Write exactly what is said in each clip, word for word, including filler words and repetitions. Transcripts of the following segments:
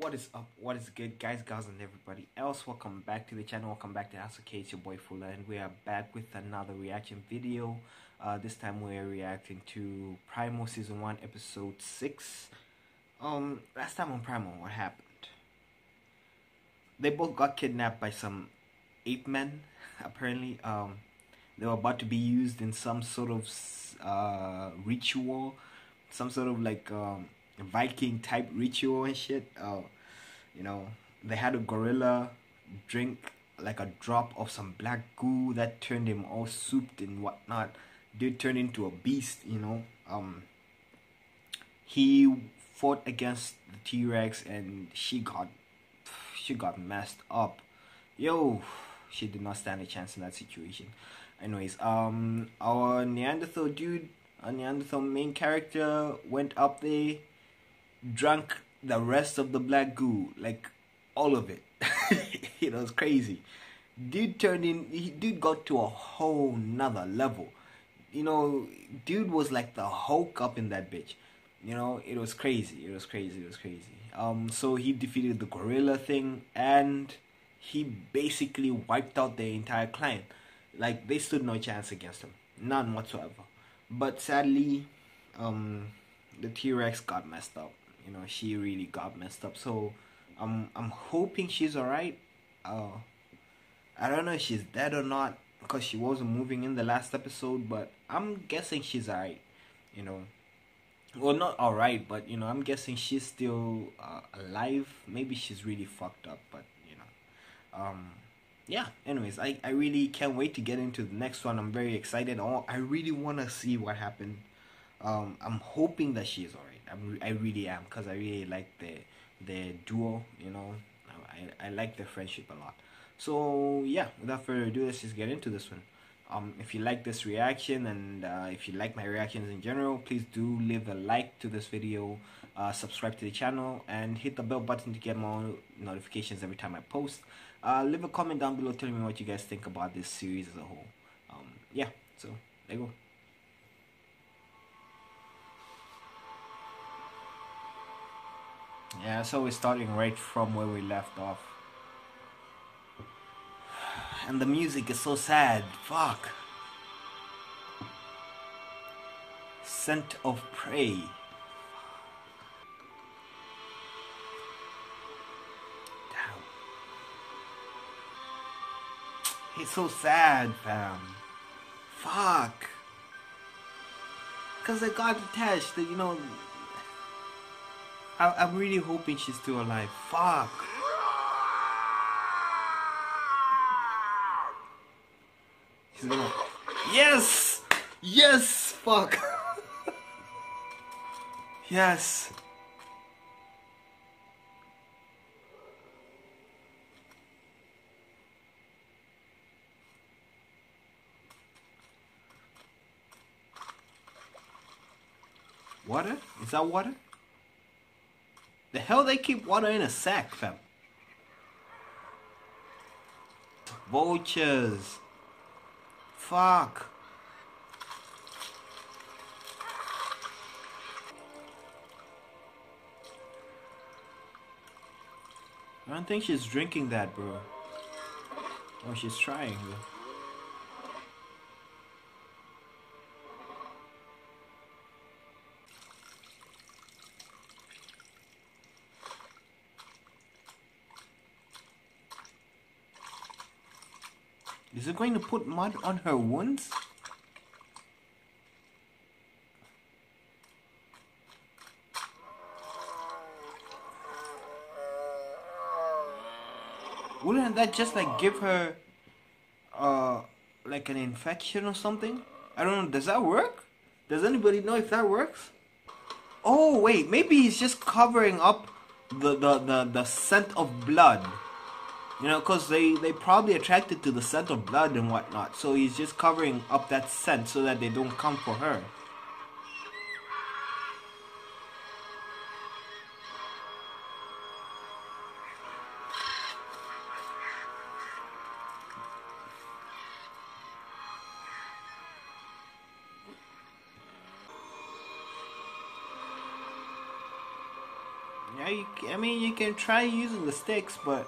What is up? What is good, guys, girls, and everybody else? Welcome back to the channel. Welcome back to the House of K. It's your boy Fuller, and we are back with another reaction video. Uh, this time we are reacting to Primal Season One, Episode Six. Um, last time on Primal, what happened? They both got kidnapped by some ape men. Apparently, um, they were about to be used in some sort of uh ritual, some sort of like um. Viking type ritual and shit. Uh, you know, they had a gorilla drink like a drop of some black goo that turned him all souped and whatnot. Did turn into a beast, you know. Um, he fought against the T-Rex and she got she got messed up. Yo, she did not stand a chance in that situation. Anyways, um, our Neanderthal dude, our Neanderthal main character went up there. Drank the rest of the black goo, like all of it. It was crazy. Dude turned in. He, dude got to a whole nother level. You know, dude was like the Hulk up in that bitch. You know, it was crazy. It was crazy. It was crazy. Um, so he defeated the gorilla thing, and he basically wiped out their entire clan. Like they stood no chance against him, none whatsoever. But sadly, um, the T-Rex got messed up. You know, she really got messed up. So, I'm um, I'm hoping she's alright. Uh, I don't know if she's dead or not because she wasn't moving in the last episode. But I'm guessing she's alright. You know, well, not alright, but you know, I'm guessing she's still uh, alive. Maybe she's really fucked up, but you know, um, yeah. Anyways, I I really can't wait to get into the next one. I'm very excited. Oh, I really wanna see what happened. Um, I'm hoping that she's alright. I'm, I really am, cause I really like the the duo. You know, I I like their friendship a lot. So yeah, without further ado, let's just get into this one. Um, if you like this reaction and uh, if you like my reactions in general, please do leave a like to this video, uh, subscribe to the channel, and hit the bell button to get more notifications every time I post. Uh, leave a comment down below telling me what you guys think about this series as a whole. Um, yeah, so there you go. Yeah, so we're starting right from where we left off. And the music is so sad. Fuck. Scent of prey. Damn. He's so sad, fam. Fuck. Because I got attached, you know. I'm really hoping she's still alive. Fuck. She's gonna... Yes! Yes! Fuck. Yes. Water? Is that water? The hell they keep water in a sack, fam? Vultures. Fuck. I don't think she's drinking that, bro. Oh, she's trying, bro. Is it going to put mud on her wounds? Wouldn't that just like give her uh, like an infection or something? I don't know, does that work? Does anybody know if that works? Oh wait, maybe he's just covering up the, the, the, the scent of blood. You know, because they, they probably attracted to the scent of blood and whatnot. So he's just covering up that scent so that they don't come for her. Now you, I mean, you can try using the sticks, but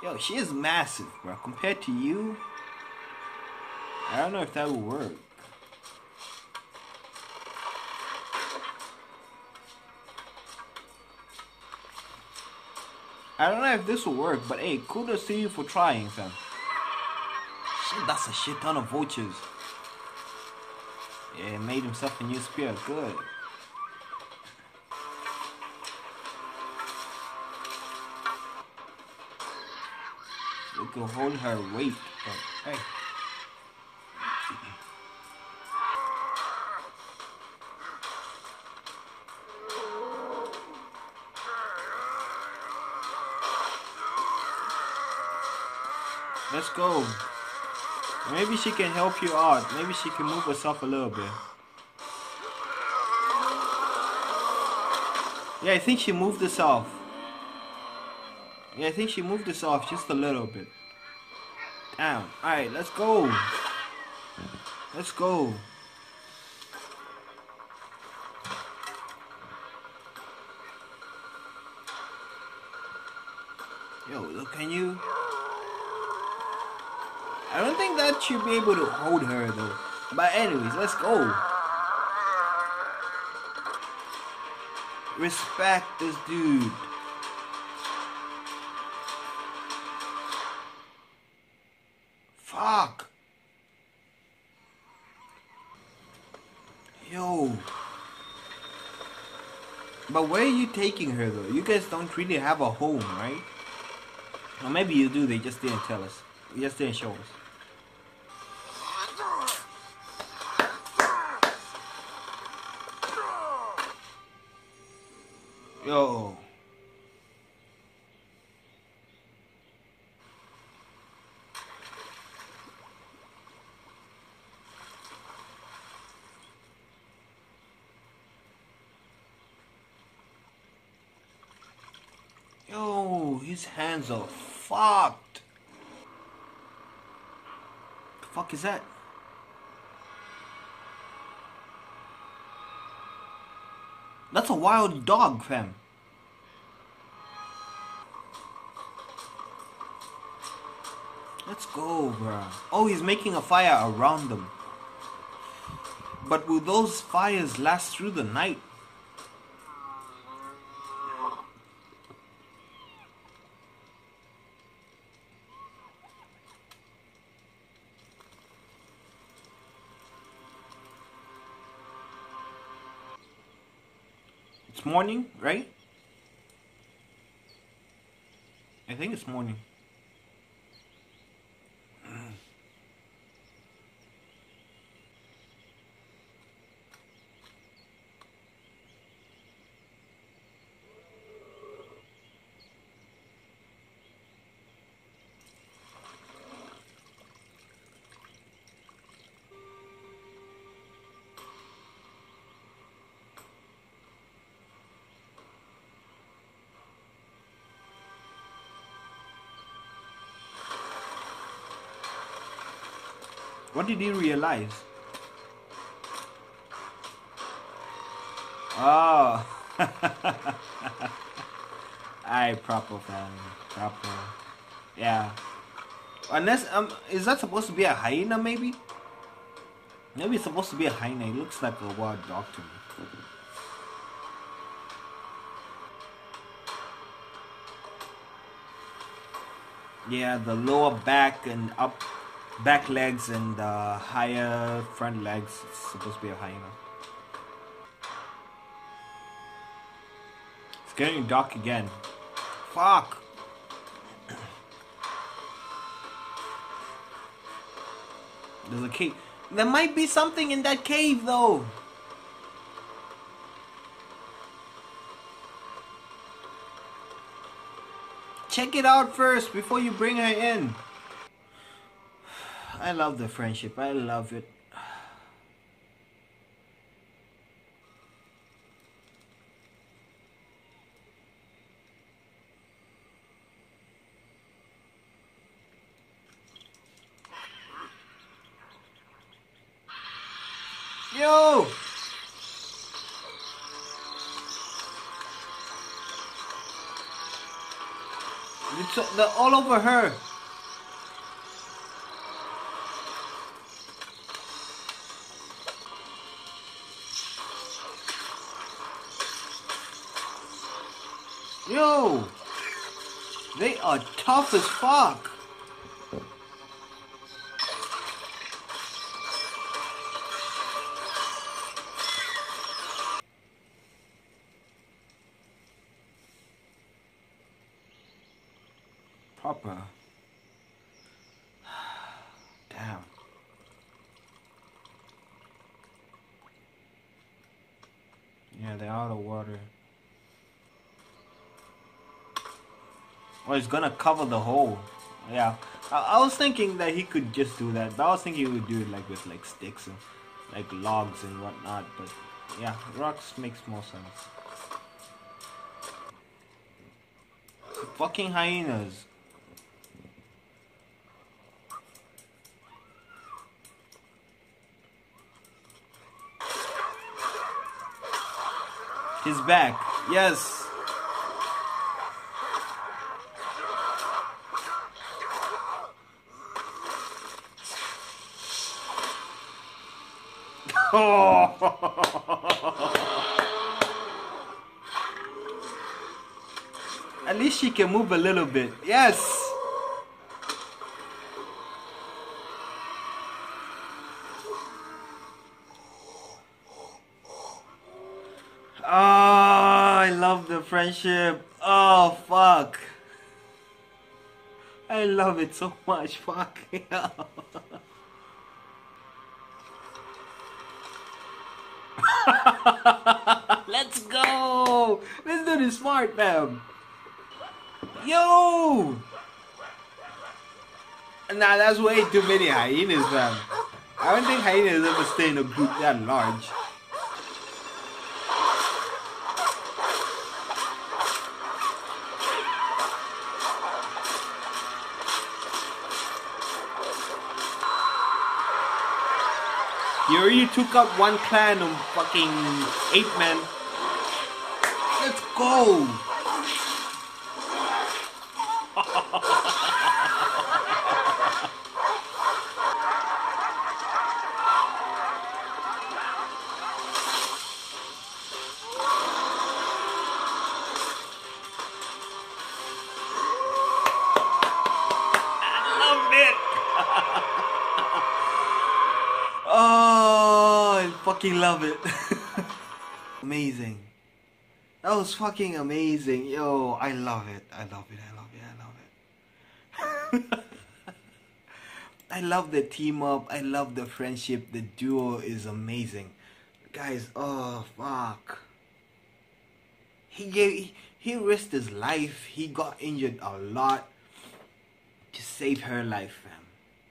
yo, she is massive, bro. Compared to you, I don't know if that would work. I don't know if this will work, but hey, kudos to you for trying, fam. Shit, that's a shit ton of vultures. Yeah, made himself a new spear. Good. We can hold her weight. But, hey. Let's go. Maybe she can help you out. Maybe she can move herself a little bit. Yeah, I think she moved herself. Yeah, I think she moved herself just a little bit. Damn. Alright, let's go. Let's go. Yo, look, can you... I don't think that should be able to hold her though. But anyways, let's go. Respect this dude. Fuck. Yo. But where are you taking her though? You guys don't really have a home, right? Or maybe you do, they just didn't tell us. They just didn't show us. Yo. Yo, his hands are fucked. The fuck is that? That's a wild dog, fam. Let's go, bro. Oh, he's making a fire around them. But will those fires last through the night? It's morning, right? I think it's morning. What did he realize? Oh. I proper fan. Proper. Yeah. Unless, um, is that supposed to be a hyena maybe? Maybe it's supposed to be a hyena. It looks like a wild dog to me. Yeah, the lower back and up. Back legs and uh, higher front legs. It's supposed to be a hyena. It's getting dark again. Fuck! There's a cave. There might be something in that cave though! Check it out first before you bring her in. I love the friendship. I love it. Yo! It's, they're all over her. Yo, they are tough as fuck. Proper. Damn. Yeah, they're out of water. Well, it's gonna cover the hole. Yeah, I, I was thinking that he could just do that, but I was thinking he would do it like with like sticks and like logs and whatnot. But yeah, rocks makes more sense. Fucking hyenas. He's back. Yes. Oh. At least she can move a little bit. Yes. Oh, I love the friendship. Oh, fuck. I love it so much. Fuck. Let's go! This dude is smart, fam. Yo! Nah, that's way too many hyenas, fam. I don't think hyenas ever stay in a group that large. You already took up one clan of fucking eight men. Let's go! Fucking love it. Amazing. That was fucking amazing. Yo, I love it. I love it. I love it. I love it. I love the team up. I love the friendship. The duo is amazing. Guys, oh fuck. He gave he, he risked his life. He got injured a lot to save her life, fam.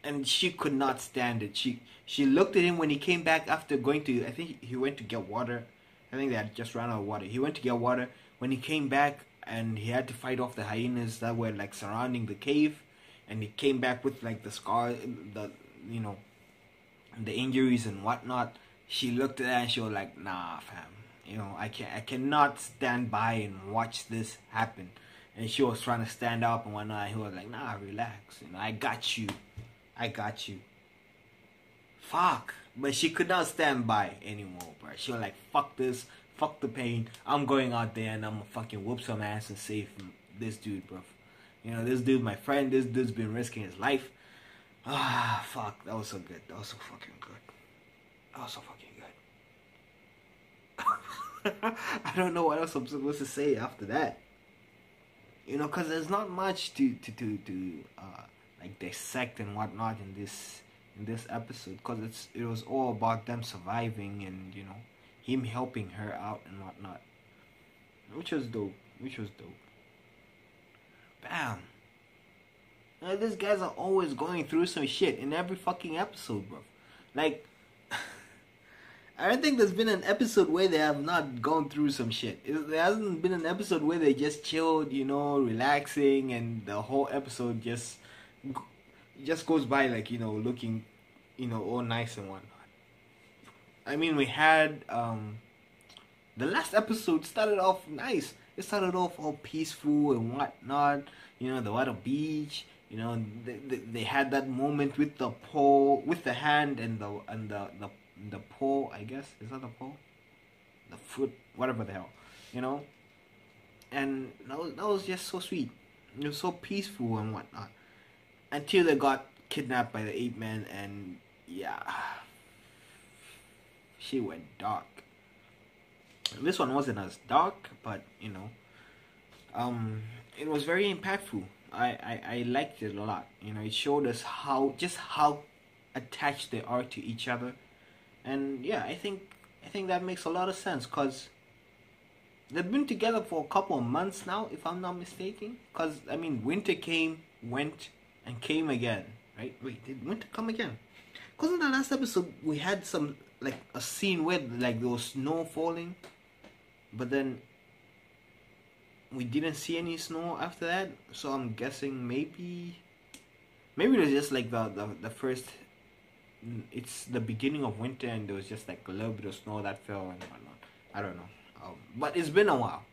And she could not stand it. She she looked at him when he came back after going to, I think he went to get water. I think they had just run out of water. He went to get water. When he came back and he had to fight off the hyenas that were like surrounding the cave, and he came back with like the scar, the, you know, the injuries and whatnot. She looked at that and she was like, nah, fam. You know, I can't, I cannot stand by and watch this happen. And she was trying to stand up and whatnot. And he was like, nah, relax. You know, I got you. I got you. Fuck. But she could not stand by anymore, bro. She was like, fuck this. Fuck the pain. I'm going out there and I'm gonna fucking whoop some ass and save this dude, bro. You know, this dude, my friend, this dude's been risking his life. Ah, fuck. That was so good. That was so fucking good. That was so fucking good. I don't know what else I'm supposed to say after that. You know, because there's not much to, to, to, to, uh, like dissect and whatnot in this in this episode, because it's it was all about them surviving and, you know, him helping her out and whatnot, which was dope, which was dope. Bam. Now, these guys are always going through some shit in every fucking episode, bro. Like, I don't think there's been an episode where they have not gone through some shit. It, there hasn't been an episode where they just chilled, you know, relaxing, and the whole episode just. just goes by like, you know, looking, you know, all nice and whatnot. I mean, we had um the last episode started off nice. It started off all peaceful and whatnot. You know, the water beach. You know, they, they, they had that moment with the paw, with the hand and the and the the, the paw. I guess is that the paw, the foot, whatever the hell. You know, and that was, that was just so sweet. It was so peaceful and whatnot. Until they got kidnapped by the ape man, and yeah, she went dark. This one wasn't as dark, but you know, um, it was very impactful. I, I, I liked it a lot. You know, it showed us how just how attached they are to each other, and yeah, I think I think that makes a lot of sense, cause they've been together for a couple of months now, if I'm not mistaken. Cause I mean, winter came, went, and came again, right? Wait, did winter come again? Cause in the last episode we had some like a scene where like there was snow falling, but then we didn't see any snow after that. So I'm guessing maybe, maybe it was just like the the, the first. It's the beginning of winter, and there was just like a little bit of snow that fell and whatnot. I don't know. Um, but it's been a while.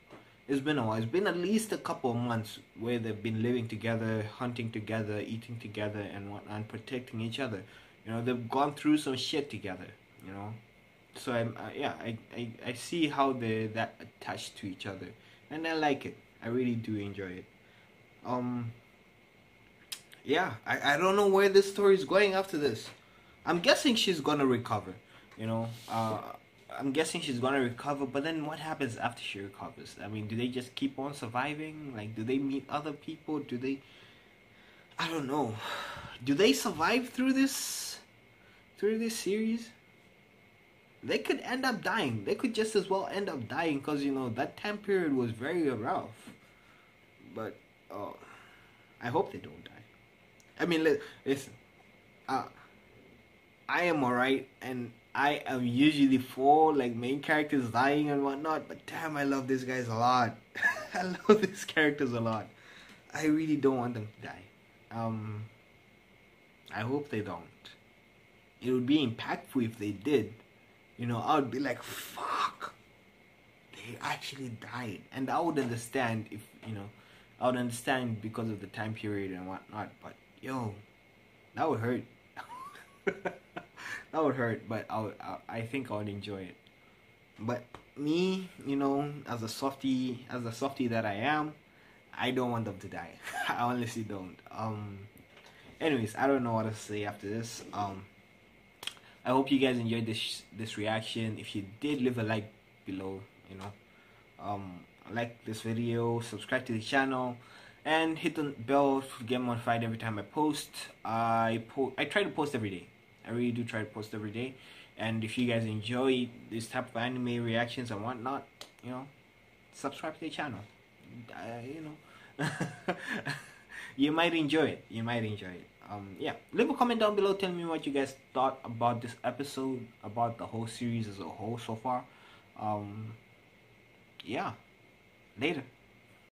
It's been a while. It's been at least a couple of months where they've been living together, hunting together, eating together, and what and protecting each other. You know, they've gone through some shit together. You know, so I'm I, yeah. I, I I see how they're that attached to each other, and I like it. I really do enjoy it. Um. Yeah, I I don't know where this story is going after this. I'm guessing she's gonna recover. You know, uh, I'm guessing she's gonna recover. But then what happens after she recovers? I mean, do they just keep on surviving? Like, do they meet other people? Do they? I don't know. Do they survive through this? Through this series? They could end up dying. They could just as well end up dying, because, you know, that time period was very rough. But, uh, I hope they don't die. I mean, li listen. Uh, I am alright, and I am usually for, like, main characters dying and whatnot. But damn, I love these guys a lot. I love these characters a lot. I really don't want them to die. Um, I hope they don't. It would be impactful if they did. You know, I would be like, fuck, they actually died. And I would understand if, you know, I would understand because of the time period and whatnot. But, yo, that would hurt. That would hurt, but I, would, I, I think I would enjoy it. But me, you know, as a softie, as a softie that I am, I don't want them to die. I honestly don't. Um, anyways, I don't know what to say after this. Um. I hope you guys enjoyed this this reaction. If you did, leave a like below, you know. Um, like this video, subscribe to the channel, and hit the bell to get notified every time I post. I po I try to post every day. I really do try to post every day. And if you guys enjoy this type of anime reactions and whatnot, you know, subscribe to the channel. Uh, you know, you might enjoy it. You might enjoy it. Um, yeah, leave a comment down below telling me what you guys thought about this episode, about the whole series as a whole so far. Um, yeah, later.